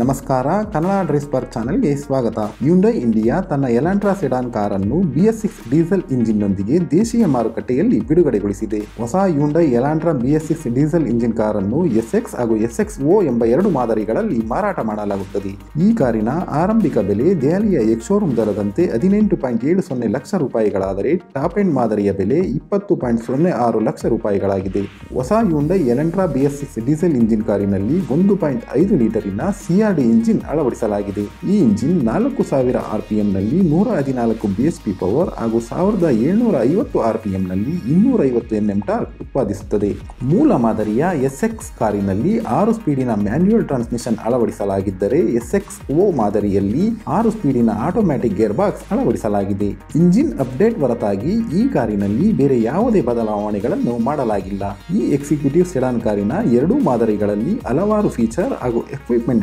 ನಮಸ್ಕಾರ ಕನ್ನಡ ಡ್ರೈವ್ಸ್ಪಾರ್ಕ್ ಚಾನೆಲ್ಗೆ ಸ್ವಾಗತ. Hyundai ಇಂಡಿಯಾ ತನ್ನ Elantra ಸೆಡಾನ್ ಕಾರನ್ನು BS6 ಡೀಸೆಲ್ ಇಂಜಿನ್ನೊಂದಿಗೆ ದೇಶೀಯ ಮಾರುಕಟ್ಟೆಯಲ್ಲಿ ಬಿಡುಗಡೆಗೊಳಿಸಿದೆ. ಹೊಸ Hyundai Elantra BS6 diesel engine ಕಾರನ್ನು SX ಹಾಗೂ SXO ಎಂಬ ಎರಡು ಮಾದರಿಗಳಲ್ಲಿ ಮಾರಾಟ ಮಾಡಲಾಗುತ್ತದೆ. ಈ ಕಾರಿನ ಆರಂಭಿಕ ಬೆಲೆ ದೆಹಲಿಯ ಎಕ್ಸ್‌ಶೋರೂಮ್ ದರದಂತೆ 18.70 ಲಕ್ಷ ರೂಪಾಯಿಗಳಾದರೆ ಟಾಪ್ ಎಂಡ್ ಮಾದರಿಯ ಬೆಲೆ 20.06 ಲಕ್ಷ ರೂಪಾಯಿಗಳಾಗಿದೆ. ಹೊಸ Hyundai Elantra BS6 diesel engine ಕಾರಿನಲ್ಲಿ 1.5 ಲೀಟರಿನ ಸಿಆರ್ಡಿ ಇಂಜಿನ್ ಅಳವಡಿಸಲಾಗಿದೆ. ಈ ಇಂಜಿನ್ 4000 RPM ನಲ್ಲಿ 114 BHP ಪವರ್ ಹಾಗೂ 1750 RPM ನಲ್ಲಿ 250 NM ಟಾರ್ಕ್ ಉತ್ಪಾದಿಸುತ್ತದೆ. ಮೂಲ ಮಾದರಿಯ SX ಕಾರಿನಲ್ಲಿ 6 ಸ್ಪೀಡಿನ ಮ್ಯಾನ್ಯುಯಲ್ ಟ್ರಾನ್ಸ್ಮಿಷನ್ ಅಳವಡಿಸಲಾಗಿದ್ದರೆ SXO ಮಾದರಿಯಲ್ಲಿ 6 ಸ್ಪೀಡಿನ ಆಟೋಮ್ಯಾಟಿಕ್ ಗೇರ್ ಬಾಕ್ಸ್ ಅಳವಡಿಸಲಾಗಿದೆ. ಇಂಜಿನ್ ಅಪ್ಡೇಟ್ ಹೊರತಾಗಿ ಈ ಕಾರಿನಲ್ಲಿ ಬೇರೆ ಯಾವುದೇ ಬದಲಾವಣೆಗಳನ್ನು ಮಾಡಲಾಗಿಲ್ಲ. ಈ ಎಕ್ಸಿಕ್ಯೂಟಿವ್ ಸೆಡಾನ್ ಕಾರಿನ ಎರಡೂ ಮಾದರಿಗಳಲ್ಲಿ ಹಲವಾರು ಫೀಚರ್ ಹಾಗೂ ಎಕ್ವಿಪ್ಮೆಂಟ್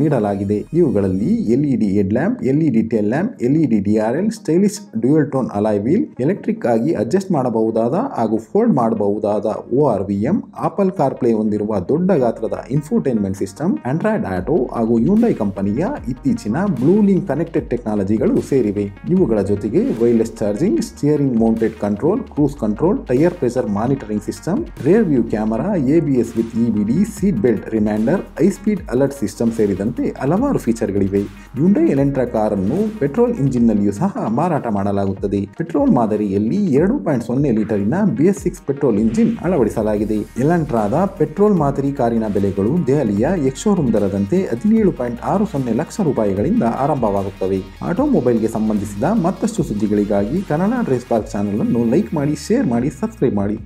ನೀಡಲಾಗಿದೆ. ಇವುಗಳಲ್ಲಿ LED head lamp, LED tail lamp, LED DRL, stylish dual tone alloy wheel, electric ಆಗಿ ಅಡ್ಜಸ್ಟ್ ಮಾಡಬಹುದಾದ ಹಾಗೂ ಫೋಲ್ಡ್ ಮಾಡಬಹುದಾದ ORVM, ಆಪಲ್ ಕಾರ್ ಪ್ಲೇ ಹೊಂದಿರುವ ದೊಡ್ಡ ಗಾತ್ರದ ಇನ್ಫೋಟೈನ್ಮೆಂಟ್ ಸಿಸ್ಟಮ್, ಆಂಡ್ರಾಯ್ಡ್ ಆಟೋ ಹಾಗೂ Hyundai ಕಂಪನಿಯ ಇತ್ತೀಚಿನ ಬ್ಲೂ ಲಿಂಕ್ ಕನೆಕ್ಟೆಡ್ ಟೆಕ್ನಾಲಜಿಗಳು ಸೇರಿವೆ. ಇವುಗಳ ಜೊತೆಗೆ wireless charging, steering mounted control, cruise control, tyre pressure monitoring system, rear view camera, ABS with EBD, seat belt reminder, high speed alert system ಸೇರಿದಂತೆ ಹಲವಾರು feature ಗಳಿವೆ. Hyundai Elantra ಕಾರನ್ನು petrol engine ನಲ್ಲಿಯೂ ಸಹ ಮಾರಾಟ ಮಾಡಲಾಗುತ್ತದೆ. ಪೆಟ್ರೋಲ್ ಮಾದರಿಯಲ್ಲಿ 2.0 ಲೀಟರಿನ BS6 ಪೆಟ್ರೋಲ್ ಇಂಜಿನ್ ಅಳವಡಿಸಲಾಗಿದೆ. Elantraದ ಪೆಟ್ರೋಲ್ ಮಾದರಿ ಕಾರಿನ ಬೆಲೆಗಳು ದೆಹಲಿಯ ಎಕ್ಸ್‌ಶೋರೂಮ್ ದರದಂತೆ 17.60 ಲಕ್ಷ ರೂಪಾಯಿಗಳಿಂದ ಆರಂಭವಾಗುತ್ತವೆ. ಆಟೋಮೊಬೈಲ್ಗೆ ಸಂಬಂಧಿಸಿದ ಮತ್ತಷ್ಟು ಸುದ್ದಿಗಳಿಗಾಗಿ ಕನ್ನಡ ಡ್ರೈವ್ಸ್ಪಾರ್ಕ್ ಚಾನೆಲ್ ಅನ್ನು ಲೈಕ್ ಮಾಡಿ, ಶೇರ್ ಮಾಡಿ, ಸಬ್ಸ್ಕ್ರೈಬ್ ಮಾಡಿ.